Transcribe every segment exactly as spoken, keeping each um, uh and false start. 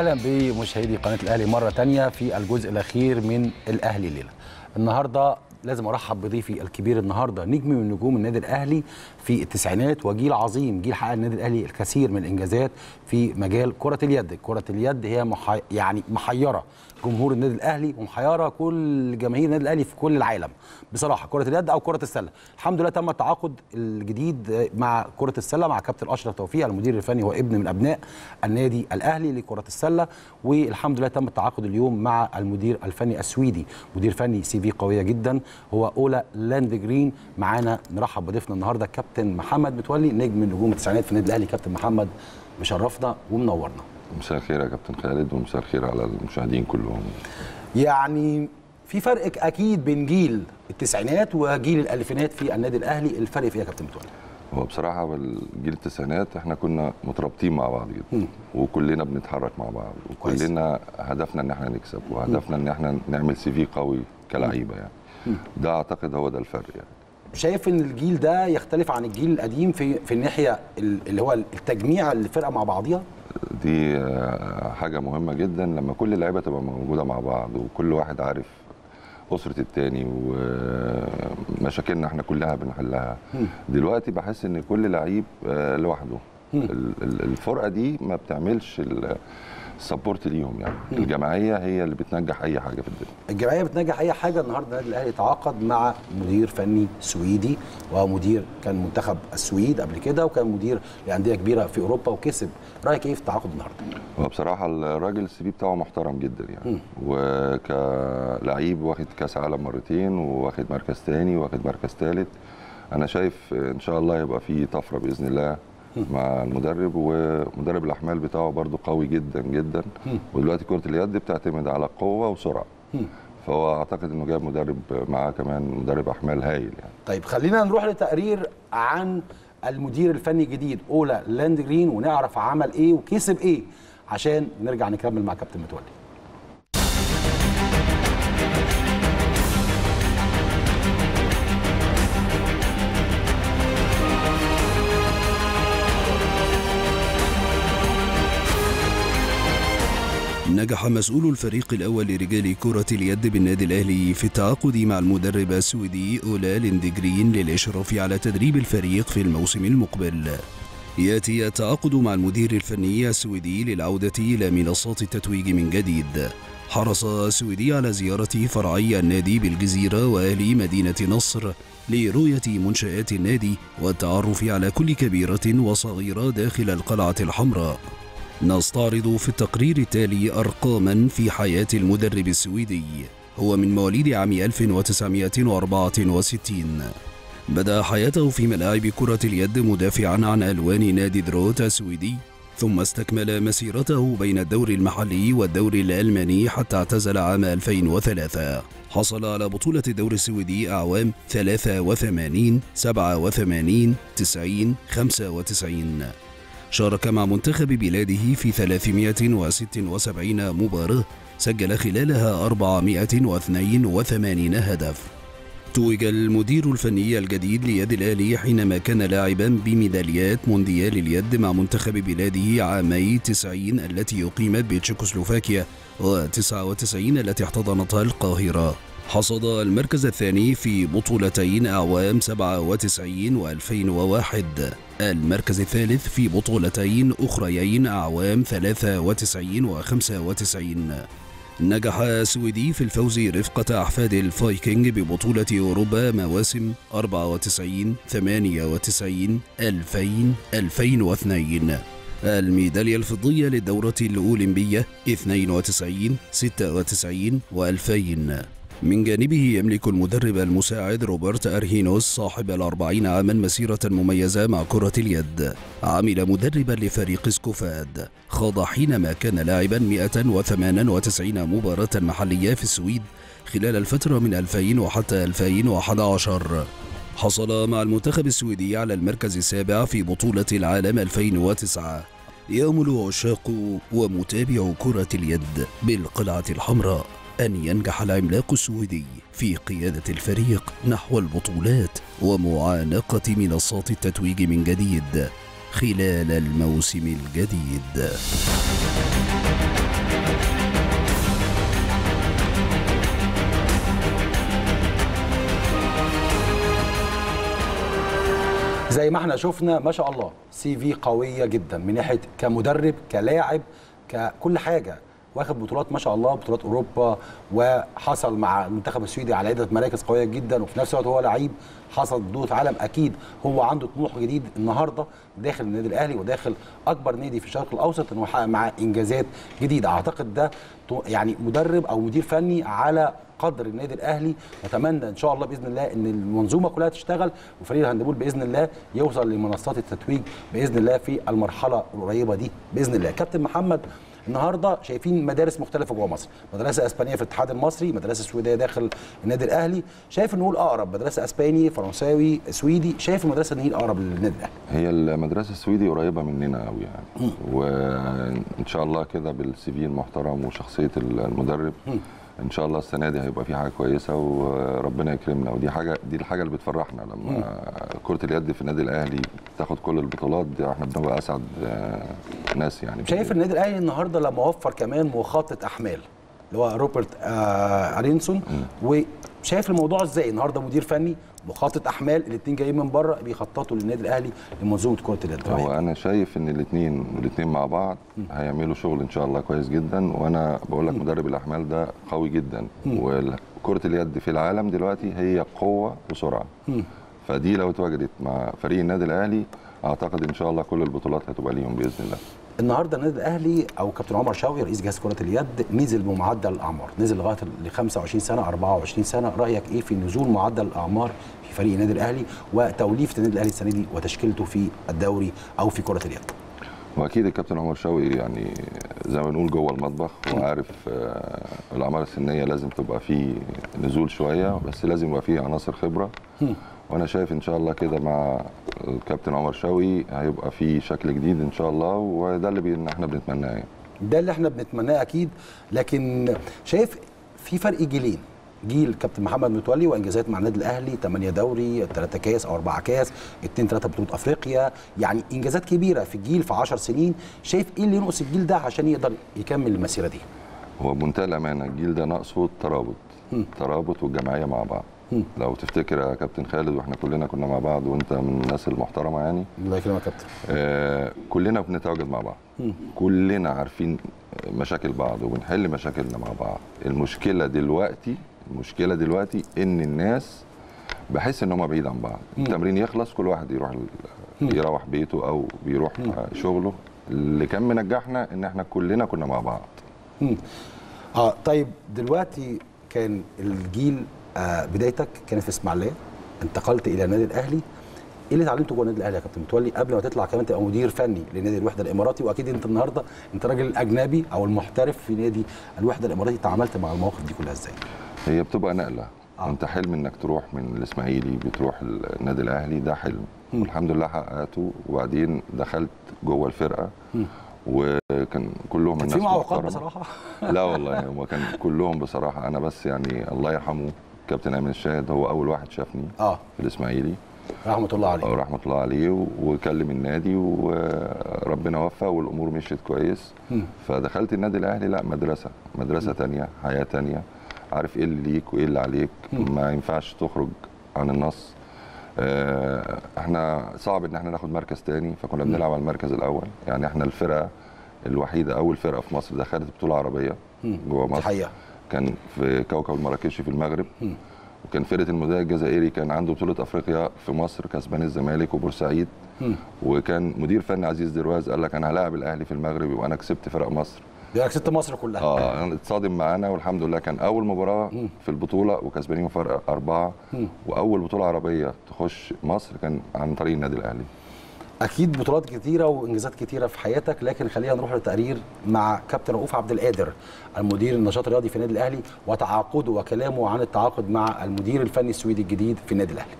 اهلا بمشاهدي قناه الاهلي مره ثانيه في الجزء الاخير من الاهلي الليله. النهارده لازم ارحب بضيفي الكبير النهارده نجم من نجوم النادي الاهلي في التسعينات وجيل عظيم، جيل حقق النادي الاهلي الكثير من الانجازات في مجال كره اليد. كره اليد هي محي... يعني محيره جمهور النادي الاهلي ومحيره كل جماهير النادي الاهلي في كل العالم بصراحه، كره اليد او كره السله. الحمد لله تم التعاقد الجديد مع كره السله مع كابتن اشرف توفيق المدير الفني وابن من ابناء النادي الاهلي لكره السله، والحمد لله تم التعاقد اليوم مع المدير الفني السويدي، مدير فني سي في قويه جدا هو أولا ليندجرين. معانا نرحب بضيفنا النهارده كابتن محمد متولي، نجم من نجوم التسعينات في النادي الاهلي. كابتن محمد مشرفنا ومنورنا. مساء الخير يا كابتن خالد ومساء الخير على المشاهدين كلهم. يعني في فرق اكيد بين جيل التسعينات وجيل الالفينات في النادي الاهلي، الفرق في ايه يا كابتن متولي؟ هو بصراحه جيل التسعينات احنا كنا مترابطين مع بعض جدا م. وكلنا بنتحرك مع بعض وكلنا هدفنا ان احنا نكسب وهدفنا م. ان احنا نعمل سي في قوي كلاعيبه يعني. ده اعتقد هو ده الفرق يعني. شايف ان الجيل ده يختلف عن الجيل القديم في في الناحيه اللي هو التجميع الفرقه مع بعضيها؟ دي حاجه مهمه جدا لما كل اللعيبه تبقى موجوده مع بعض وكل واحد عارف اسره الثاني ومشاكلنا احنا كلها بنحلها. دلوقتي بحس ان كل لعيب لوحده، الفرقه دي ما بتعملش السبورت ليهم يعني. الجماعيه هي اللي بتنجح اي حاجه في الدنيا. الجماعيه بتنجح اي حاجه. النهارده النادي الاهلي تعاقد مع مدير فني سويدي، وهو مدير كان منتخب السويد قبل كده وكان مدير لانديه كبيره في اوروبا وكسب. رايك ايه في التعاقد النهارده؟ هو بصراحه الراجل السي في بتاعه محترم جدا يعني، وكلاعب واخد كاس عالم مرتين وواخد مركز ثاني واخد مركز ثالث. انا شايف ان شاء الله يبقى في طفره باذن الله مع المدرب، ومدرب الاحمال بتاعه برضو قوي جدا جدا. ودلوقتي كره اليد بتعتمد على قوه وسرعه، فهو اعتقد انه جايب مدرب معاه كمان مدرب احمال هايل يعني. طيب خلينا نروح لتقرير عن المدير الفني الجديد أولا ليندجرين ونعرف عمل ايه وكسب ايه عشان نرجع نكمل مع كابتن متولي. نجح مسؤول الفريق الأول لرجال كرة اليد بالنادي الأهلي في التعاقد مع المدرب السويدي أولا ليندجرين للإشراف على تدريب الفريق في الموسم المقبل. يأتي التعاقد مع المدير الفني السويدي للعودة إلى منصات التتويج من جديد. حرص السويدي على زيارة فرعي النادي بالجزيرة وأهلي مدينة نصر لرؤية منشآت النادي والتعرف على كل كبيرة وصغيرة داخل القلعة الحمراء. نستعرض في التقرير التالي أرقاماً في حياة المدرب السويدي. هو من مواليد عام ألف وتسعمائة وأربعة وستين. بدأ حياته في ملاعب كرة اليد مدافعاً عن ألوان نادي دروتا السويدي، ثم استكمل مسيرته بين الدوري المحلي والدوري الألماني حتى اعتزل عام ألفين وثلاثة. حصل على بطولة الدوري السويدي أعوام ثلاثة وثمانين، سبعة وثمانين، تسعين، خمسة وتسعين. شارك مع منتخب بلاده في ثلاثمائة وستة وسبعين مباراة سجل خلالها أربعمائة واثنين وثمانين هدف. توج المدير الفني الجديد ليد الأهلي حينما كان لاعبا بميداليات مونديال اليد مع منتخب بلاده عامي تسعين التي أقيمت بتشيكوسلوفاكيا وتسعة وتسعين التي احتضنتها القاهرة. حصد المركز الثاني في بطولتين أعوام سبعة وتسعين وألفين وواحد، المركز الثالث في بطولتين أخريين أعوام ثلاثة وتسعين وخمسة وتسعين. نجح السويدي في الفوز رفقة أحفاد الفايكنج ببطولة أوروبا مواسم أربعة وتسعين، ثمانية وتسعين، ألفين، ألفين واثنين. الميدالية الفضية للدورة الأولمبية اثنين وتسعين، ستة وتسعين وألفين. من جانبه يملك المدرب المساعد روبرت ارهينوس صاحب الأربعين عاما مسيرة مميزة مع كرة اليد. عمل مدربا لفريق سكوفاد، خاض حينما كان لاعبا مائة وثمانية وتسعين مباراة محلية في السويد خلال الفترة من ألفين وحتى ألفين وأحد عشر. حصل مع المنتخب السويدي على المركز السابع في بطولة العالم ألفين وتسعة. يأمل عشاق ومتابع كرة اليد بالقلعة الحمراء أن ينجح العملاق السويدي في قيادة الفريق نحو البطولات ومعانقة منصات التتويج من جديد خلال الموسم الجديد. زي ما احنا شفنا ما شاء الله سي في قويه جدا من ناحيه كمدرب كلاعب ككل حاجه، واخد بطولات ما شاء الله، بطولات اوروبا، وحصل مع المنتخب السويدي على عده مراكز قويه جدا، وفي نفس الوقت هو لعيب حصل بطوله عالم. اكيد هو عنده طموح جديد النهارده داخل النادي الاهلي وداخل اكبر نادي في الشرق الاوسط، انه يحقق معاه انجازات جديده. اعتقد ده يعني مدرب او مدير فني على قدر النادي الاهلي. نتمنى ان شاء الله باذن الله ان المنظومه كلها تشتغل وفريق الهاندبول باذن الله يوصل لمنصات التتويج باذن الله في المرحله القريبه دي باذن الله. كابتن محمد، النهارده شايفين مدارس مختلفه جوه مصر، مدرسه اسبانيه في الاتحاد المصري، مدرسه سويديه داخل النادي الاهلي، شايف نقول اقرب مدرسه اسباني فرنساوي سويدي، شايف المدرسه دي اقرب للنادي الاهلي؟ هي المدرسه السويدي قريبه مننا قوي يعني، وان شاء الله كده بالسي في المحترم وشخصيه المدرب م. ان شاء الله السنه دي هيبقى في حاجه كويسه وربنا يكرمنا. ودي حاجه، دي الحاجه اللي بتفرحنا لما كره اليد في النادي الاهلي تاخد كل البطولات دي، احنا بنبقى اسعد ناس يعني. شايف النادي الاهلي النهارده لما وفر كمان مخطط احمال اللي هو روبرت ارهينوس، وشايف الموضوع ازاي النهارده؟ مدير فني، مخطط احمال، الاثنين جايين من بره بيخططوا للنادي الاهلي لمنظومه كره اليد. هو انا شايف ان الاثنين الاثنين مع بعض هيعملوا شغل ان شاء الله كويس جدا. وانا بقول لك مدرب الاحمال ده قوي جدا، وكره اليد في العالم دلوقتي هي قوه وسرعه، فدي لو اتواجدت مع فريق النادي الاهلي اعتقد ان شاء الله كل البطولات هتبقى ليهم باذن الله. النهارده النادي الاهلي او كابتن عمر شاوي رئيس جهاز كره اليد نزل بمعدل الاعمار، نزل لغايه ل خمسة وعشرين سنه أربعة وعشرين سنه، رايك ايه في نزول معدل الاعمار في فريق النادي الاهلي وتوليفه النادي الاهلي السنه دي وتشكيلته في الدوري او في كره اليد؟ واكيد الكابتن عمر شاوي يعني زي ما بنقول جوه المطبخ وعارف الاعمار السنيه لازم تبقى في نزول شويه، بس لازم يبقى فيه عناصر خبره. وانا شايف ان شاء الله كده مع الكابتن عمر شاوي هيبقى في شكل جديد ان شاء الله، وده اللي احنا بنتمناه يعني. ده اللي احنا بنتمناه اكيد. لكن شايف في فرق جيلين، جيل كابتن محمد متولي وانجازات مع النادي الاهلي، ثمانية دوري، ثلاثة كاس او أربعة كاس، اثنين ثلاثة بطولة افريقيا، يعني انجازات كبيره في الجيل في عشر سنين. شايف ايه اللي ينقص الجيل ده عشان يقدر يكمل المسيره دي؟ هو بمنتهى الامانه الجيل ده ناقصه الترابط، الترابط والجمعيه مع بعض. لو تفتكر يا كابتن خالد، واحنا كلنا كنا مع بعض وانت من الناس المحترمه يعني، الله يكرمك يا كابتن. آه كلنا بنتواجد مع بعض، كلنا عارفين مشاكل بعض وبنحل مشاكلنا مع بعض. المشكله دلوقتي المشكله دلوقتي ان الناس بحس ان هم بعيد عن بعض. التمرين يخلص كل واحد يروح يروح بيته او بيروح شغله. اللي كان منجحنا ان احنا كلنا كنا مع بعض. اه طيب دلوقتي كان الجيل، آه بدايتك كانت في اسماعيليه، انتقلت الى النادي الاهلي، ايه اللي اتعلمته جوه النادي الاهلي يا كابتن متولي قبل ما تطلع كمان تبقى مدير فني لنادي الوحده الاماراتي؟ واكيد انت النهارده انت راجل الاجنبي او المحترف في نادي الوحده الاماراتي، تعاملت مع المواقف دي كلها ازاي؟ هي بتبقى نقله، آه. انت حلم انك تروح من الاسماعيلي بتروح النادي الاهلي، ده حلم م. والحمد لله حققته. وبعدين دخلت جوه الفرقه م. وكان كلهم كان الناس في معوقات بصراحه. لا والله هو كان كلهم بصراحه. انا بس يعني الله يرحمه كابتن امين الشاهد هو اول واحد شافني آه. في الاسماعيلي، رحمه الله عليه رحمه الله عليه، وكلم النادي وربنا وفق والامور مشيت كويس. م. فدخلت النادي الاهلي، لا مدرسه مدرسه م. تانية، حياه تانية، عارف ايه اللي ليك وايه اللي عليك، م. ما ينفعش تخرج عن النص. احنا صعب ان احنا ناخد مركز تاني، فكنا بنلعب على المركز الاول. يعني احنا الفرقه الوحيده، اول فرقه في مصر دخلت بطوله عربيه جوه مصر الحقيقه، كان في كوكب المراكشي في المغرب. م. وكان فرقه الموديع الجزائري كان عنده بطوله افريقيا في مصر، كسبان الزمالك وبورسعيد. م. وكان مدير فني عزيز درواز قال لك انا هلاعب الاهلي في المغرب، وانا كسبت فرق مصر، يعني كسبت مصر كلها. اه اتصادم معانا والحمد لله كان اول مباراه م. في البطوله وكسبانين فرق اربعه، م. واول بطوله عربيه تخش مصر كان عن طريق النادي الاهلي. اكيد بطولات كتيره وانجازات كتيره في حياتك، لكن خلينا نروح للتقرير مع كابتن رؤوف عبد القادر المدير النشاط الرياضي في النادي الاهلي وتعاقده وكلامه عن التعاقد مع المدير الفني السويدي الجديد في النادي الاهلي.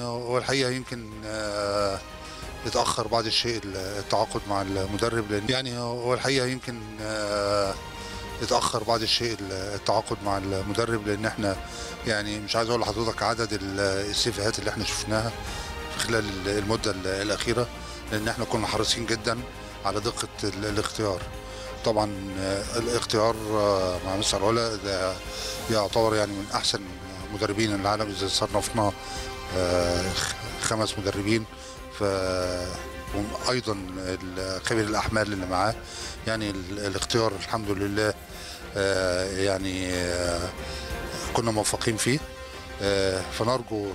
يعني هو الحقيقه يمكن اتاخر بعض الشيء التعاقد مع المدرب، لان يعني هو الحقيقه يمكن اتاخر بعض الشيء التعاقد مع المدرب، لان احنا يعني مش عايز اقول لحضرتك عدد السيفيهات اللي احنا شفناها في خلال المده الاخيره، لان احنا كنا حريصين جدا على دقه الاختيار. طبعا الاختيار مع مستر العلا ده يعتبر يعني من احسن مدربين العالم، اذا صنفنا خمس مدربين ف وايضا خبير الاحمال اللي معاه، يعني الاختيار الحمد لله يعني كنا موفقين فيه، فنرجو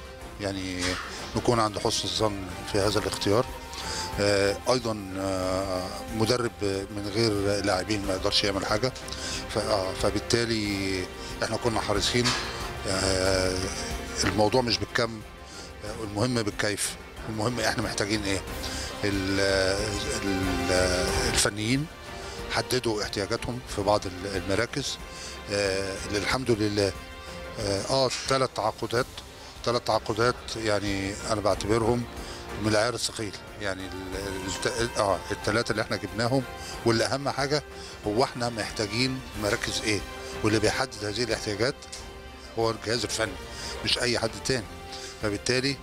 يعني نكون عند حسن الظن في هذا الاختيار. ايضا مدرب من غير لاعبين ما يقدرش يعمل حاجه، فبالتالي احنا كنا حريصين. الموضوع مش بالكم، المهم بالكيف، المهم احنا محتاجين ايه. الفنيين حددوا احتياجاتهم في بعض المراكز، الحمد لله اه ثلاث تعاقدات ثلاث تعاقدات يعني انا بعتبرهم من العيار الثقيل، يعني اه الثلاثه اللي احنا جبناهم، واللي اهم حاجه هو احنا محتاجين مراكز ايه، واللي بيحدد هذه الاحتياجات هو الجهاز الفني مش اي حد تاني. فبالتالي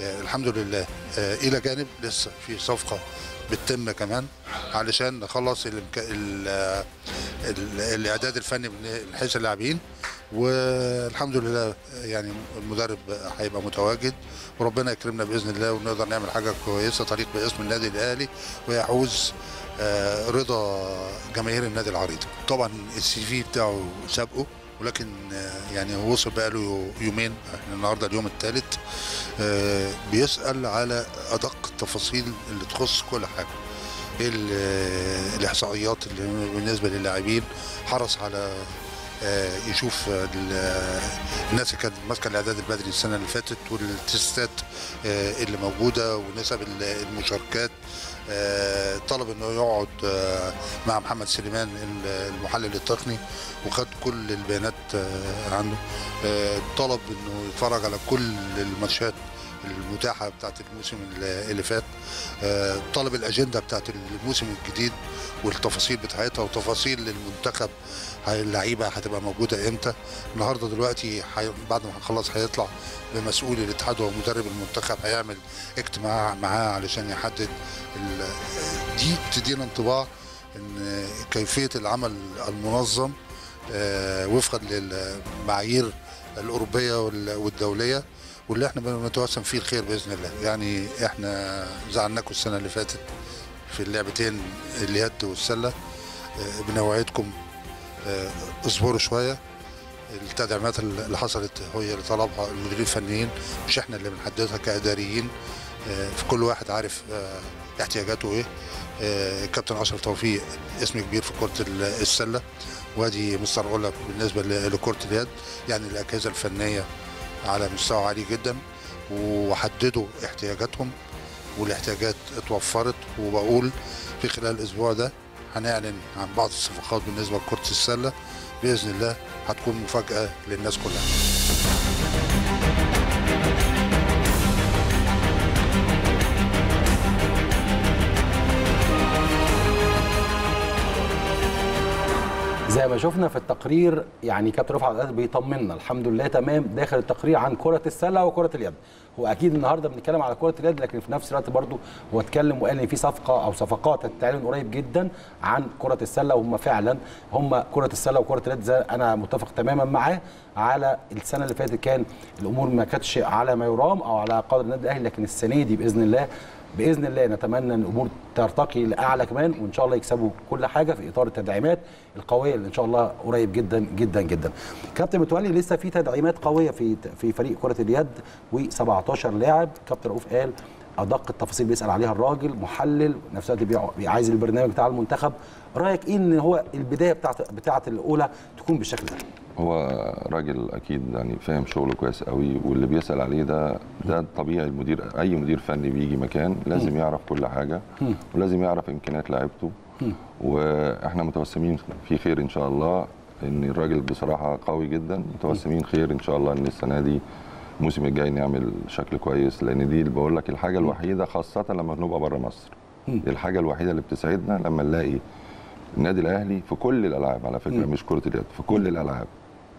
الحمد لله الى جانب لسه في صفقه بتتم كمان علشان نخلص الاعداد الفني من حيث اللاعبين، والحمد لله يعني المدرب هيبقى متواجد، وربنا يكرمنا باذن الله ونقدر نعمل حاجه كويسه تليق باسم النادي الاهلي ويعوز رضا جماهير النادي العريضي. طبعا السي في بتاعه سابقه، ولكن يعني وصل بقاله يومين، احنا النهارده اليوم الثالث، بيسأل على أدق التفاصيل اللي تخص كل حاجة. ايه الإحصائيات اللي بالنسبة للاعبين، حرص على يشوف الناس اللي كانت ماسكة الإعداد البدري السنة اللي فاتت، والتستات اللي موجودة ونسب المشاركات، طلب انه يقعد مع محمد سليمان المحلل التقني وخد كل البيانات عنه، طلب انه يتفرج على كل الماتشات المتاحه بتاعت الموسم اللي فات، طلب الاجنده بتاعت الموسم الجديد والتفاصيل بتاعتها، وتفاصيل المنتخب اللعيبه هتبقى موجوده امتى. النهارده دلوقتي بعد ما هنخلص هيطلع بمسؤول الاتحاد ومدرب المنتخب، هيعمل اجتماع معاه علشان يحدد. دي بتدينا انطباع ان كيفيه العمل المنظم وفقا للمعايير الاوروبيه والدوليه، واللي احنا بنتوسم فيه الخير باذن الله. يعني احنا زعلناكم السنه اللي فاتت في اللعبتين اليد والسله، بنوعدكم اصبروا شويه، التدعيمات اللي حصلت هي اللي طلبها المديرين الفنيين، مش احنا اللي بنحددها كاداريين، فكل واحد عارف احتياجاته ايه. الكابتن اشرف توفيق اسم كبير في كره السله، وادي مستر علا بالنسبه لكره اليد، يعني الاجهزه الفنيه على مستوى عالي جدا، وحددوا احتياجاتهم والاحتياجات اتوفرت. وبقول في خلال الاسبوع ده هنعلن عن بعض الصفقات بالنسبه لكره السله باذن الله، هتكون مفاجاه للناس كلها. زي ما شفنا في التقرير يعني كابتن رؤوف عبد القادر بيطمنا الحمد لله، تمام داخل التقرير عن كره السله وكره اليد. هو اكيد النهارده بنتكلم على كره اليد، لكن في نفس الوقت برضه هو اتكلم وقال ان في صفقه او صفقات هتتعلن قريب جدا عن كره السله، وهم فعلا هم كره السله وكره اليد زي انا متفق تماما معاه. على السنه اللي فاتت كان الامور ما كانتش على ما يرام او على قدر النادي الاهلي، لكن السنه دي باذن الله باذن الله نتمنى ان الامور ترتقي لاعلى كمان، وان شاء الله يكسبوا كل حاجه في اطار التدعيمات القويه اللي ان شاء الله قريب جدا جدا جدا. كابتن متولي لسه في تدعيمات قويه في في فريق كره اليد وسبعتاشر لاعب، كابتن رؤوف قال ادق التفاصيل بيسال عليها الراجل محلل، نفس الوقت عايز البرنامج بتاع المنتخب. رايك ايه ان هو البدايه بتاعت بتاعت الاولى تكون بالشكل ده؟ هو راجل اكيد يعني فاهم شغله كويس قوي، واللي بيسال عليه ده ده طبيعي. المدير اي مدير فني بيجي مكان لازم يعرف كل حاجه، ولازم يعرف امكانيات لاعيبته، واحنا متوسمين في خير ان شاء الله. ان الراجل بصراحه قوي جدا، متوسمين خير ان شاء الله ان السنه دي الموسم الجاي نعمل شكل كويس، لان دي بقول لك الحاجه الوحيده، خاصه لما بنبقى بره مصر، دي الحاجه الوحيده اللي بتسعدنا لما نلاقي النادي الاهلي في كل الالعاب على فكره، مش كره اليد، في كل الالعاب،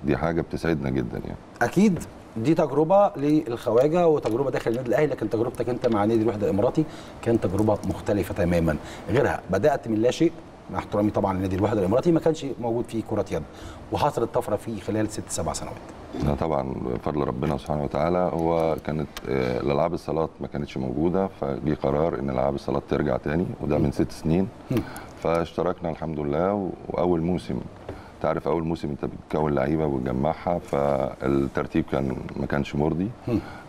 دي حاجه بتسعدنا جدا يعني. اكيد دي تجربه للخواجه وتجربه داخل النادي الاهلي، لكن تجربتك انت مع نادي الوحده الاماراتي كانت تجربه مختلفه تماما غيرها. بدات من لا شيء، مع احترامي طبعا لنادي الوحده الاماراتي ما كانش موجود فيه كره يد، وحصلت طفره فيه خلال ست سبع سنوات. لا طبعا بفضل ربنا سبحانه وتعالى، هو كانت الالعاب الصالات ما كانتش موجوده، فجي قرار ان العاب الصالات ترجع تاني، وده من ست سنين. فاشتركنا الحمد لله، واول موسم تعرف اول موسم انت بتكون لعيبه وتجمعها، فالترتيب كان ما كانش مرضي،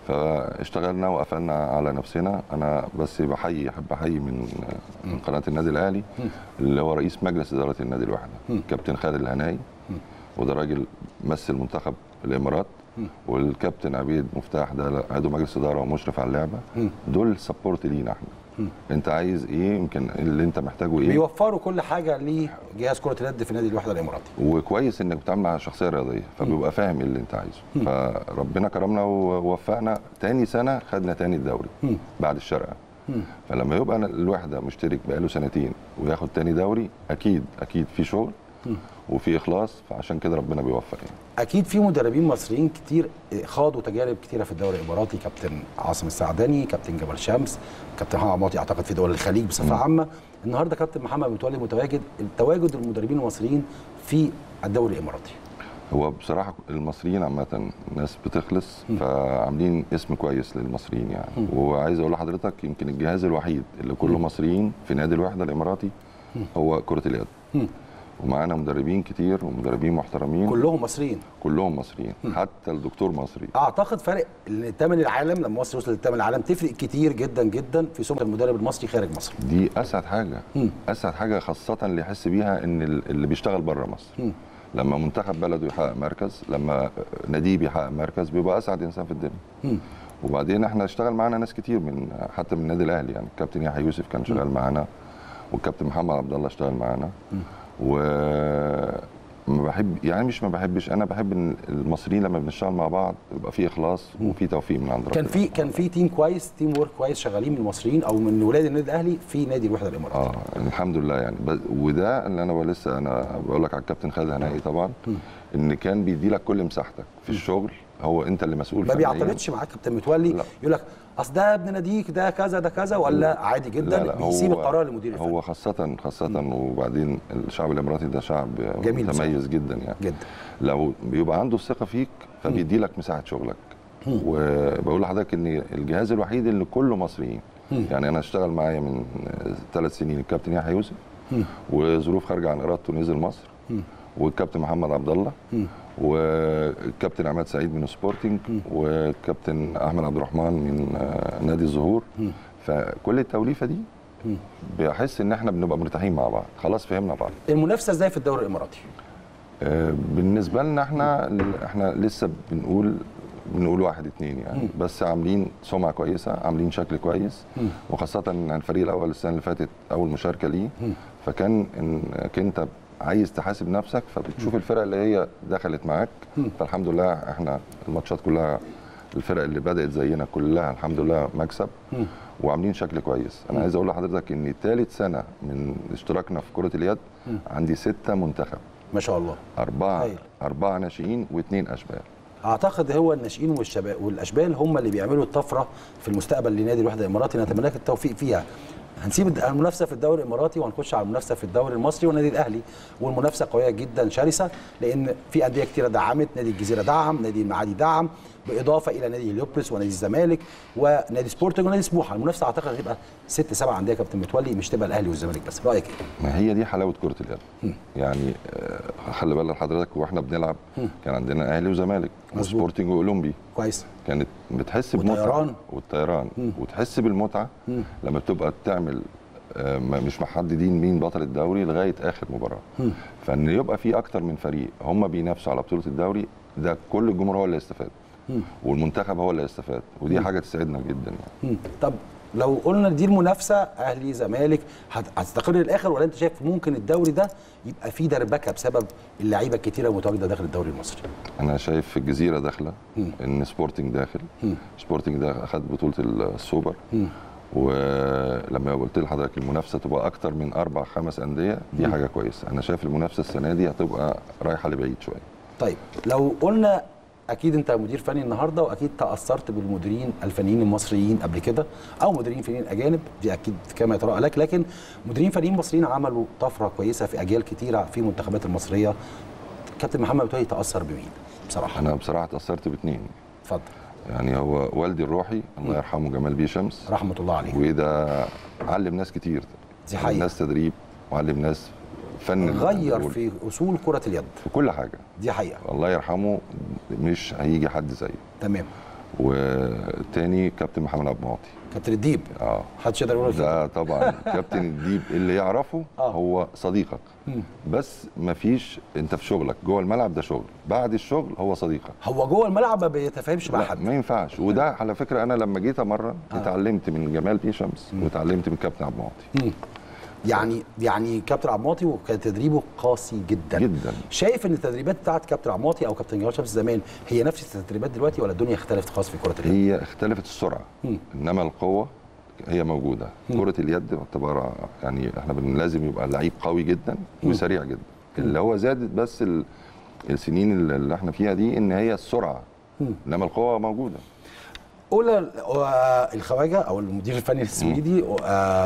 فاشتغلنا وقفلنا على نفسنا. انا بس بحيي احب احيي من من قناه النادي الاهلي اللي هو رئيس مجلس اداره النادي الوحده كابتن خالد الهنائي، وده راجل مثل منتخب الامارات، والكابتن عبيد مفتاح ده عضو مجلس اداره ومشرف على اللعبه، دول سبورت لينا احنا. انت عايز ايه، يمكن اللي انت محتاجه ايه، بيوفروا كل حاجه لجهاز كره اليد في نادي الوحده الاماراتي. وكويس انك بتتعامل مع شخصيه رياضيه، فبيبقى فاهم اللي انت عايزه. فربنا كرمنا ووفقنا، تاني سنه خدنا تاني الدوري بعد الشرقه. فلما يبقى الوحده مشترك بقاله سنتين وياخد تاني دوري، اكيد اكيد في شغل وفي اخلاص، فعشان كده ربنا بيوفق يعني. اكيد في مدربين مصريين كتير خاضوا تجارب كتيره في الدوري الاماراتي، كابتن عاصم السعداني، كابتن جمال شمس، كابتن محمد عبد اعتقد في دول الخليج بصفه عامه. النهارده كابتن محمد متولي متواجد، تواجد المدربين المصريين في الدوري الاماراتي. هو بصراحه المصريين عامه ناس بتخلص، فعاملين اسم كويس للمصريين يعني. م. وعايز اقول لحضرتك يمكن الجهاز الوحيد اللي كله مصريين في نادي الوحده الاماراتي هو كره اليد، ومعانا مدربين كتير ومدربين محترمين كلهم مصريين، كلهم مصريين م. حتى الدكتور مصري. اعتقد فرق الثمن العالم، لما مصر وصل للثمن العالم تفرق كتير جدا جدا في سمعه المدرب المصري خارج مصر. دي اسعد حاجه، م. اسعد حاجه خاصه اللي يحس بيها ان اللي بيشتغل بره مصر، م. لما منتخب بلده يحقق مركز، لما ناديه بيحقق مركز، بيبقى اسعد انسان في الدنيا. م. وبعدين احنا اشتغل معانا ناس كتير من حتى من النادي الاهلي يعني، الكابتن يحيى يوسف كان شغال معانا، والكابتن محمد عبد الله اشتغل معانا. م. وما بحب يعني، مش ما بحبش، انا بحب ان المصريين لما بنشتغل مع بعض يبقى في اخلاص وفي توفيق من عند ربنا. كان في كان في تيم كويس، تيم وورك كويس شغالين من المصريين او من ولاد النادي الاهلي في نادي الوحده الاماراتي. اه الحمد لله يعني. وده اللي انا لسه انا بقول لك على الكابتن خالد هنائي طبعا، ان كان بيدي لك كل مساحتك في الشغل، هو انت اللي مسؤول. ما بيعترضش معاك كابتن متولي يقول لك اصل ده ابن ناديك، ده كذا ده كذا، ولا عادي جدا بيسيب القرار لمدير الفني؟ هو خاصه خاصه م. وبعدين الشعب الاماراتي ده شعب جميل متميز صح. جدا يعني جدا. لو بيبقى عنده الثقه فيك فبيدي لك مساحه شغلك. م. وبقول لحضرتك ان الجهاز الوحيد اللي كله مصريين يعني. انا اشتغل معايا من ثلاث سنين الكابتن يحيى يوسف، وظروف خارجه عن ارادته نزل مصر، م. والكابتن محمد عبد الله، م. والكابتن عماد سعيد من سبورتنج، والكابتن احمد عبد الرحمن من نادي الزهور. م. فكل التوليفه دي م. بحس ان احنا بنبقى مرتاحين مع بعض، خلاص فهمنا بعض. المنافسه ازاي في الدوري الاماراتي؟ آه بالنسبه لنا احنا احنا لسه بنقول بنقول واحد اتنين يعني. م. بس عاملين سمعه كويسه، عاملين شكل كويس، م. وخاصه ان الفريق الاول السنه اللي فاتت اول مشاركه ليه، فكان انك انت عايز تحاسب نفسك، فبتشوف م. الفرق اللي هي دخلت معاك. م. فالحمد لله احنا الماتشات كلها الفرق اللي بدات زينا كلها الحمد لله مكسب، م. وعاملين شكل كويس. انا م. عايز اقول لحضرتك ان ثالث سنه من اشتراكنا في كره اليد، م. عندي سته منتخب ما شاء الله، اربعه هاي. اربعه ناشئين واثنين اشبال. اعتقد هو الناشئين والشباب والاشبال هم اللي بيعملوا الطفره في المستقبل لنادي الوحده الاماراتي، نتمنى لك التوفيق فيها. هنسيب المنافسه في الدوري الاماراتي وهنخش على المنافسه في الدوري المصري والنادي الاهلي، والمنافسه قويه جدا شرسه، لان في انديه كتيره دعمت، نادي الجزيره دعم، نادي المعادي دعم، بالاضافه الى نادي هليوبلس ونادي الزمالك ونادي سبورتنج ونادي سموحه. المنافسه اعتقد هتبقى ست سبع انديه كابتن متولي، مش تبقى الاهلي والزمالك بس. رايك ايه؟ ما هي دي حلاوه كره اليد يعني. خلي بالك حضرتك، واحنا بنلعب كان عندنا اهلي وزمالك وسبورتنج واولمبي كويس، كانت بتحس بمتعه، والطيران، وتحس بالمتعه م. لما بتبقى تعمل مش محددين مين بطل الدوري لغايه اخر مباراه، م. فان يبقى في اكتر من فريق هم بينافسوا على بطوله الدوري ده، كل الجمهور هو اللي هيستفاد، والمنتخب هو اللي هيستفاد، ودي م. حاجه تسعدنا جدا يعني. م. طب لو قلنا دي المنافسه اهلي زمالك هتستقر للاخر، ولا انت شايف ممكن الدوري ده يبقى فيه دربكه بسبب اللعيبه الكتيره المتواجده داخل الدوري المصري؟ انا شايف الجزيره داخله، ان سبورتنج داخل، سبورتنج ده اخد بطوله السوبر، ولما قلت لحضرتك المنافسه تبقى اكتر من اربع خمس انديه، دي حاجه كويسه. انا شايف المنافسه السنه دي هتبقى رايحه لبعيد شويه. طيب لو قلنا اكيد انت مدير فني النهارده واكيد تاثرت بالمديرين الفنيين المصريين قبل كده او مديرين فنيين اجانب، دي اكيد كما يتراءى لك، لكن مديرين فنيين مصريين عملوا طفره كويسه في اجيال كتيره في المنتخبات المصريه. كابتن محمد متولي تاثر بمين بصراحه؟ انا بصراحه تاثرت باثنين. اتفضل. يعني هو والدي الروحي الله يرحمه جمال بيه شمس رحمه الله عليه، وده علم ناس كتير، دي حقيقه، علم ناس تدريب وعلم ناس فن، غير في اصول كره اليد في كل حاجه، دي حقيقه، الله يرحمه مش هيجي حد زيه. تمام. والتاني كابتن محمد عبد المعاطي، كابتن الديب. اه محدش يقدر يقول ده طبعا. كابتن الديب اللي يعرفه آه. هو صديقك، مم. بس مفيش، انت في شغلك جوه الملعب ده شغل، بعد الشغل هو صديقك، هو جوه الملعب ما بيتفاهمش مع حد، ما ينفعش. وده على فكره انا لما جيت امرن آه. اتعلمت من جمال بيه شمس واتعلمت من كابتن عبد المعاطي. يعني يعني كابتن عبد المعاطي وكان تدريبه قاسي جدا جدا. شايف ان التدريبات بتاعت كابتن عبد المعاطي او كابتن جمال شمس زمان هي نفس التدريبات دلوقتي، ولا الدنيا اختلفت خاص في كره اليد؟ هي اختلفت السرعه، م. انما القوه هي موجوده. م. كره اليد تعتبر يعني احنا لازم يبقى لعيب قوي جدا وسريع جدا. م. اللي هو زادت بس السنين اللي احنا فيها دي ان هي السرعه، م. انما القوه موجوده. أولا الخواجه او المدير الفني السويدي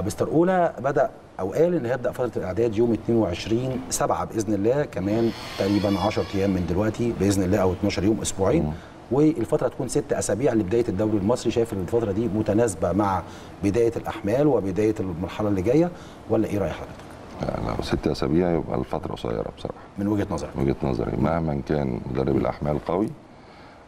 مستر أولا بدا او قال ان هيبدا فتره الاعداد يوم اتنين وعشرين سبعة باذن الله، كمان تقريبا عشرة ايام من دلوقتي باذن الله، او اتناشر يوم، اسبوعين، والفتره تكون ست اسابيع لبدايه الدوري المصري. شايف ان الفتره دي متناسبه مع بدايه الاحمال وبدايه المرحله اللي جايه، ولا ايه راي حضرتك؟ لو ست اسابيع يبقى الفتره قصيره بصراحه من وجهه نظرك. من وجهه نظري مهما كان مدرب الاحمال قوي،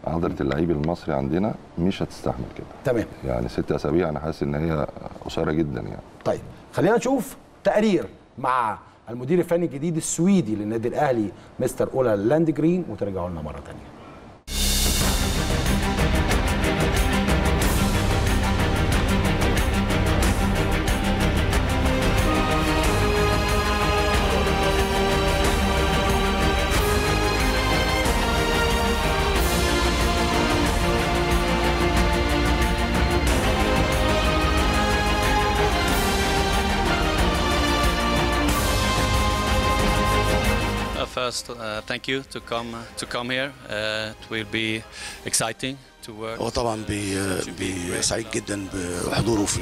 عضله اللعيب المصري عندنا مش هتستحمل كده. تمام. يعني ست اسابيع انا حاسس ان هي قصيره جدا يعني. طيب خلينا نشوف تقرير مع المدير الفني الجديد السويدي للنادي الاهلي مستر أولا ليندجرين، وترجعوا لنا مره ثانيه. First, uh, thank you to come to come here. Uh, it will be exciting to work. وطبعا بسعيد جدا بحضوره في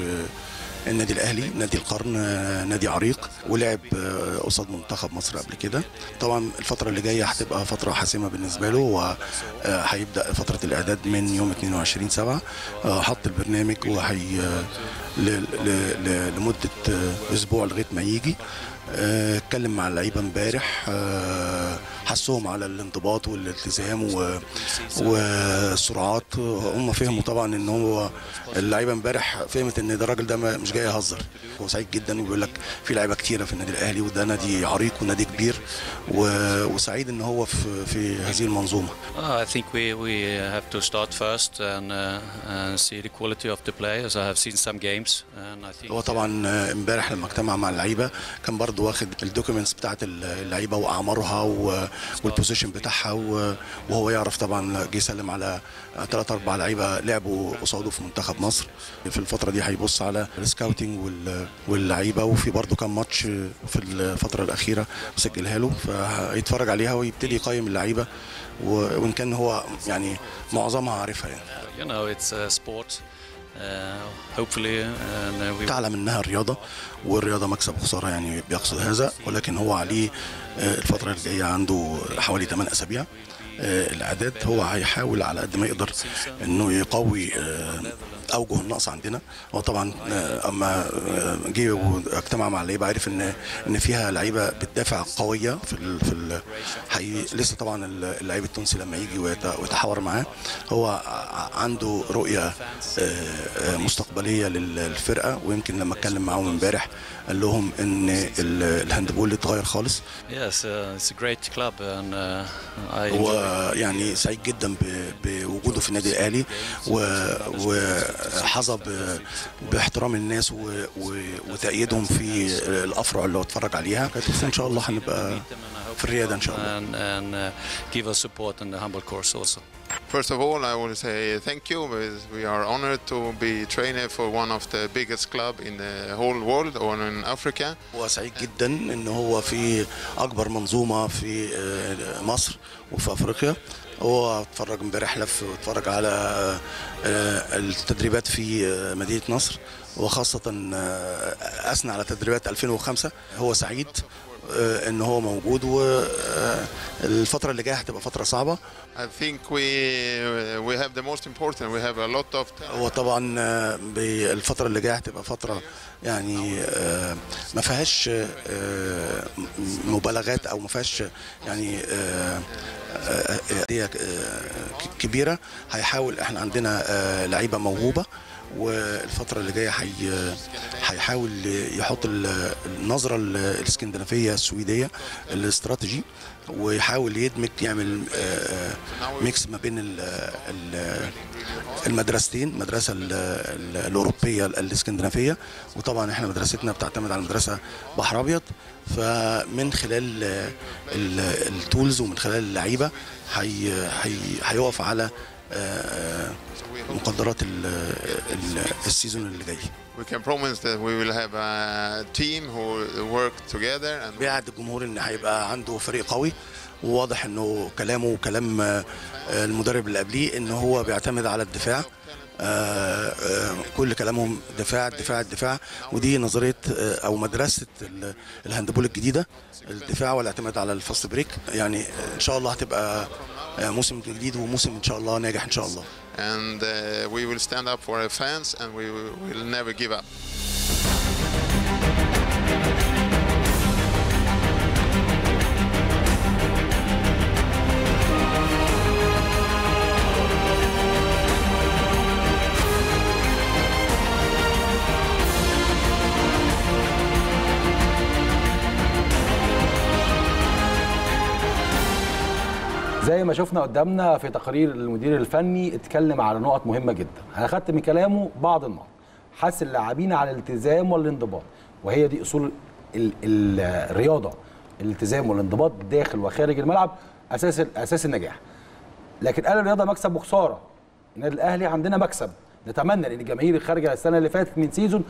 النادي الاهلي، نادي القرن، نادي عريق، ولعب قصاد منتخب مصر قبل كده. طبعا الفتره اللي جايه هتبقى فتره حاسمه بالنسبه له، وهيبدا فتره الاعداد من يوم اتنين وعشرين سبعة. حط البرنامج وهي لمده اسبوع لغايه ما يجي. اتكلم مع اللعيبه امبارح، حسهم على الانضباط والالتزام والسرعات. هم فهموا طبعا ان هو اللعيبه امبارح فهمت ان ده الراجل ده مش جاي يهزر. هو سعيد جدا وبيقول لك في لعيبه كتيره في النادي الاهلي، وده نادي عريق ونادي كبير، وسعيد ان هو في في هذه المنظومه. I think we we have to start first and and see the quality of the players. I have seen some games and I think هو طبعا امبارح لما اجتمع مع اللعيبه كان برضه واخد الدوكيومنتس بتاعت اللعيبه واعمارها والبوزيشن بتاعها، وهو يعرف طبعا. جه سلم على ثلاث اربع لعيبه لعبوا قصاده في منتخب مصر. في الفتره دي هيبص على السكاوتنج واللعيبه، وفي برضه كام ماتش في الفتره الاخيره مسجلها له، فهيتفرج عليها ويبتدي يقيم اللعيبه، وان كان هو يعني معظمها عارفها يعني. تعلم انها الرياضه، والرياضه مكسب وخساره يعني، بيقصد هذا. ولكن هو عليه الفتره الجايه عنده حوالي تمن اسابيع الاعداد، هو هيحاول على قد ما يقدر انه يقوي اوجه النقص عندنا. وطبعا اما جه واجتمع مع اللعيبه عارف ان ان فيها لعيبه بتدافع قويه في ال في ال حقيقي. لسه طبعا اللعيب التونسي لما يجي ويتحاور معاه، هو عنده رؤيه مستقبليه للفرقه. ويمكن لما اتكلم معاهم امبارح قال لهم ان الهاندبول اتغير خالص. ويعني سعيد جدا بوجوده في النادي الاهلي، و حظى باحترام الناس وتأييدهم في الافرع اللي اتفرج عليها، وان شاء الله هنبقى في الرياضه ان شاء الله. Give us support in the humble course also. First of all, I want to say thank you. We are honored to be trainer for one of the biggest club in the whole world or in Africa. هو سعيد جدا إن هو في أكبر منظومة في مصر وفي أفريقيا. هو اتفرج امبارح لف واتفرج على التدريبات في مدينة نصر، وخاصة أثنى على تدريبات ألفين وخمسة. هو سعيد ان هو موجود، والفتره اللي جايه هتبقى فتره صعبه. I think we we have the most important we have a lot of هو طبعا بالفتره اللي جايه هتبقى فتره يعني ما فيهاش مبالغات او ما فيهاش يعني دي كبيره. هيحاول، احنا عندنا لعيبه موهوبه، والفترة اللي جاية هيحاول يحط النظرة الاسكندنافية السويدية الاستراتيجي، ويحاول يدمج، يعمل ميكس ما بين المدرستين، المدرسة الأوروبية الاسكندنافية، وطبعا احنا مدرستنا بتعتمد على المدرسة بحر أبيض. فمن خلال التولز ومن خلال اللعيبة هيقف على مقدرات السيزون اللي جاي. We can promise that we will have a team who work together. بيعد الجمهور ان هيبقى عنده فريق قوي، وواضح انه كلامه وكلام المدرب اللي قبليه ان هو بيعتمد على الدفاع. آه آه كل كلامهم دفاع الدفاع الدفاع، ودي نظريه آه او مدرسه الهاندبول الجديده، الدفاع والاعتماد على الفاست بريك. يعني ان شاء الله هتبقى آه موسم جديد، وموسم ان شاء الله ناجح ان شاء الله. And uh, we will stand up for our fans and we will never give up. زي ما شفنا قدامنا في تقرير المدير الفني، اتكلم على نقط مهمه جدا. انا خدت من كلامه بعض النقط، حث اللاعبين على الالتزام والانضباط، وهي دي اصول ال ال الرياضه، الالتزام والانضباط داخل وخارج الملعب، اساس اساس النجاح. لكن قال الرياضه مكسب وخساره. النادي الاهلي عندنا مكسب، نتمنى، لان الجماهير الخارجه السنه اللي فاتت من سيزون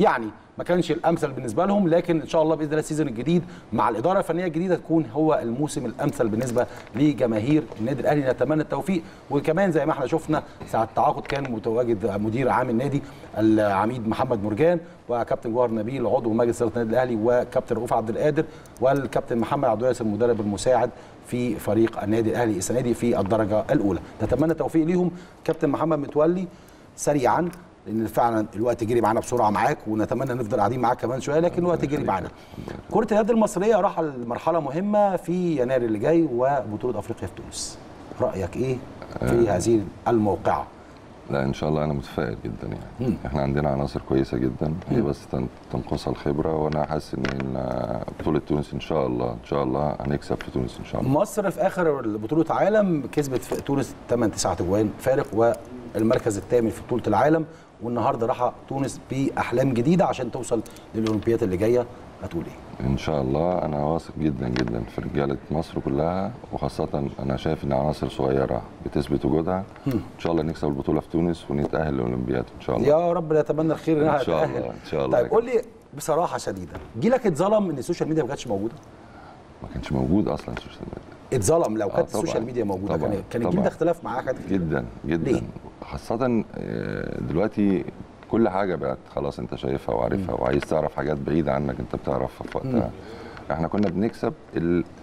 يعني ما كانش الامثل بالنسبه لهم، لكن ان شاء الله باذن الله السيزون الجديد مع الاداره الفنيه الجديده تكون هو الموسم الامثل بالنسبه لجماهير النادي الاهلي. نتمنى التوفيق. وكمان زي ما احنا شفنا ساعه التعاقد كان متواجد مدير عام النادي العميد محمد مرجان، وكابتن جوهر نبيل عضو مجلس اداره النادي الاهلي، وكابتن رؤوف عبد القادر، والكابتن محمد عبد العريس المدرب المساعد في فريق النادي الاهلي السنه دي في الدرجه الاولى. نتمنى التوفيق ليهم. كابتن محمد متولي سريعا، لان فعلا الوقت جري معانا بسرعه معاك، ونتمنى نفضل قاعدين معاك كمان شويه، لكن الوقت جري معانا. كره اليد المصريه راح لمرحله مهمه في يناير اللي جاي وبطوله افريقيا في تونس. رايك ايه في هذه الموقعه؟ لا ان شاء الله انا متفائل جدا يعني. مم. احنا عندنا عناصر كويسه جدا، هي بس تنقصها الخبره، وانا حاسس ان بطوله تونس ان شاء الله ان شاء الله هنكسب في تونس ان شاء الله. مصر في اخر بطوله عالم كسبت في تونس ثمانية تسعة اجوان فارق، و المركز الثامن في بطوله العالم، والنهارده راح تونس باحلام جديده عشان توصل للاولمبيات اللي جايه. هتقول ايه؟ ان شاء الله انا واثق جدا جدا في رجاله مصر كلها، وخاصه انا شايف ان عناصر صغيره بتثبت وجودها. ان شاء الله نكسب البطوله في تونس ونتاهل للاولمبياد ان شاء الله. يا رب نتمنى الخير انها تتاهل ان شاء الله. ان شاء الله. طيب قول لي بصراحه شديده، جيلك اتظلم ان السوشيال ميديا ما كانتش موجوده؟ ما كانش موجود اصلا السوشيال ميديا. اتظلم. لو كانت آه السوشيال ميديا موجوده طبعًا كان كان الجيل ده اختلاف معاه حاجات جدا جدا ليه؟ خاصه دلوقتي كل حاجه بقت خلاص انت شايفها وعارفها، وعايز تعرف حاجات بعيده عنك انت بتعرفها في وقتها. احنا كنا بنكسب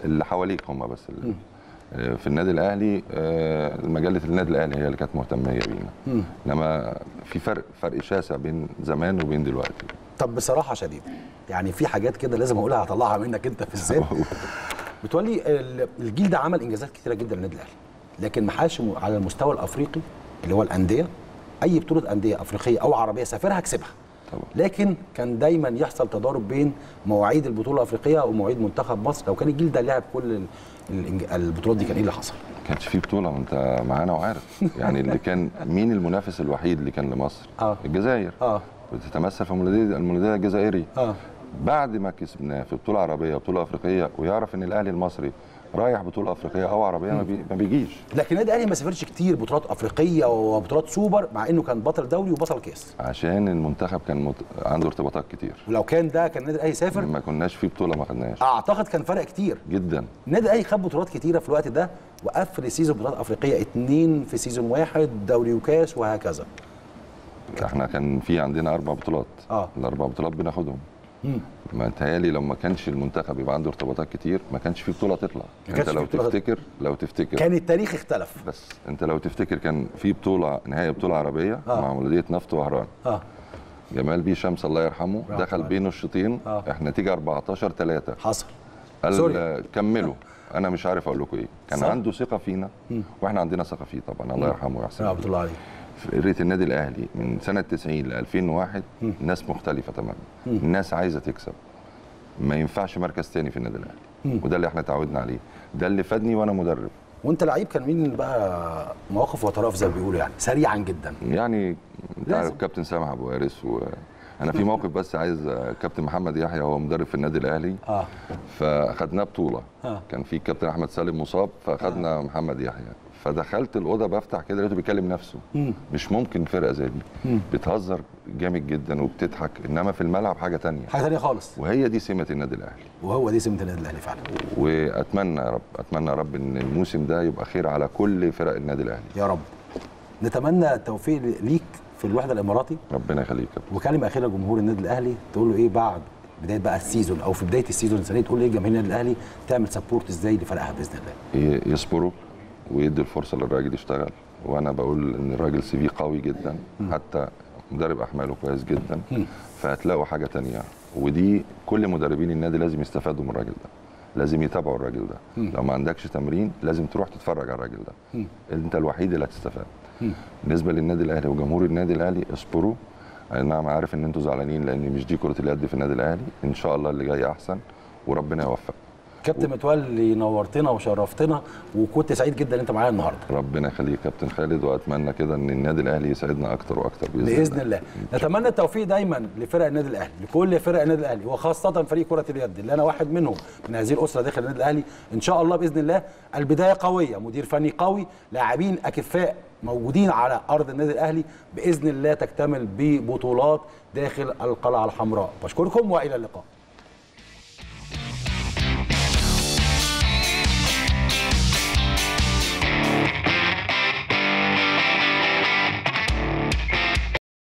اللي حواليك هم بس اللي في النادي الاهلي، مجله النادي الاهلي هي اللي كانت مهتمه بينا، انما في فرق فرق شاسع بين زمان وبين دلوقتي. طب بصراحه شديده يعني في حاجات كده لازم اقولها هطلعها منك انت في الزيت. متولي الجيل ده عمل انجازات كثيره جدا للنادي الاهلي، لكن ما حققش على المستوى الافريقي اللي هو الانديه. اي بطوله انديه افريقيه او عربيه سافرها كسبها، لكن كان دايما يحصل تضارب بين مواعيد البطوله الافريقيه ومواعيد منتخب مصر. لو كان الجيل ده لعب كل البطولات دي كان ايه اللي حصل؟ كانش فيه بطوله وانت معانا وعارف يعني اللي كان مين المنافس الوحيد اللي كان لمصر؟ آه. الجزائر اه بتتمثل في مولودية المولودية الجزائريه. اه بعد ما كسبناه في بطوله عربيه وبطوله افريقيه، ويعرف ان الاهلي المصري رايح بطوله افريقيه او عربيه ما, بي... ما بيجيش. لكن النادي الاهلي ما سافرش كتير بطولات افريقيه وبطولات سوبر، مع انه كان بطل دولي وبطل كاس. عشان المنتخب كان مت... عنده ارتباطات كتير. ولو كان ده كان النادي الاهلي سافر ما كناش في بطوله ما خدناهاش. اعتقد كان فرق كتير جدا. النادي الاهلي خد بطولات كتيره في الوقت ده، وقفل سيزون بطولات افريقيه اتنين في سيزون واحد، دولي وكاس وهكذا. احنا كان في عندنا اربع بطولات. اه الاربع بطولات بناخدهم. ما تهيألي لو ما كانش المنتخب يبقى عنده ارتباطات كتير ما كانش في بطوله تطلع. انت لو تفتكر لو تفتكر كان التاريخ اختلف. بس انت لو تفتكر كان في بطوله نهائي بطوله عربيه آه. مع مولودية نفط وهران. اه جمال بيه شمس الله يرحمه دخل بين الشوطين آه. احنا نتيجه اربعتاشر تلاتة حصل. قال كملوا انا مش عارف اقول لكم ايه. كان صح. عنده ثقه فينا م. واحنا عندنا ثقه فيه طبعا الله يرحمه ويحسن عبد الله عليه. فرقة النادي الاهلي من سنه تسعين ل الفين وواحد ناس مختلفه تماما، الناس عايزه تكسب، ما ينفعش مركز تاني في النادي الاهلي، وده اللي احنا اتعودنا عليه، ده اللي فادني وانا مدرب. وانت لعيب كان مين بقى مواقف وطرف زي ما بيقولوا يعني سريعا جدا؟ يعني انت عارف كابتن سامح ابو عريس، وانا في موقف بس عايز كابتن محمد يحيى هو مدرب في النادي الاهلي اه فاخدناه بطوله آه. كان في كابتن احمد سالم مصاب فاخدنا آه. محمد يحيى، فدخلت الاوضه بفتح كده لقيته بيكلم نفسه. مم. مش ممكن فرقه زي دي بتهزر جامد جدا وبتضحك، انما في الملعب حاجه ثانيه حاجه ثانيه خالص. وهي دي سمه النادي الاهلي، وهو دي سمه النادي الاهلي فعلا. واتمنى يا رب اتمنى يا رب ان الموسم ده يبقى خير على كل فرق النادي الاهلي يا رب. نتمنى التوفيق ليك في الوحده الاماراتي ربنا يخليك. وكلمه اخيره لجمهور النادي الاهلي تقول له ايه بعد بدايه بقى السيزون او في بدايه السيزون السنه تقول ايه جماهير النادي الاهلي تعمل سبورت ازاي لفرقها باذن الله؟ يصبروا ويدي الفرصه للراجل يشتغل، وانا بقول ان الراجل سي في قوي جدا م. حتى مدرب احماله كويس جدا م. فهتلاقوا حاجه ثانيه، ودي كل مدربين النادي لازم يستفادوا من الراجل ده، لازم يتابعوا الراجل ده م. لو ما عندكش تمرين لازم تروح تتفرج على الراجل ده م. انت الوحيد اللي هتستفاد. بالنسبه للنادي الاهلي وجمهور النادي الاهلي اصبروا، انا عارف ان انتوا زعلانين لان مش دي كره اليد في النادي الاهلي، ان شاء الله اللي جاي احسن وربنا يوفق. كابتن متولي نورتنا وشرفتنا، وكنت سعيد جدا ان انت معايا النهارده. ربنا يخليك كابتن خالد، واتمنى كده ان النادي الاهلي يسعدنا اكتر واكتر باذن الله. باذن الله نتمنى التوفيق دايما لفرق النادي الاهلي، لكل فرق النادي الاهلي وخاصه فريق كره اليد اللي انا واحد منهم من هذه الاسره داخل النادي الاهلي. ان شاء الله باذن الله البدايه قويه، مدير فني قوي، لاعبين اكفاء موجودين على ارض النادي الاهلي، باذن الله تكتمل ببطولات داخل القلعه الحمراء. بشكركم والى اللقاء.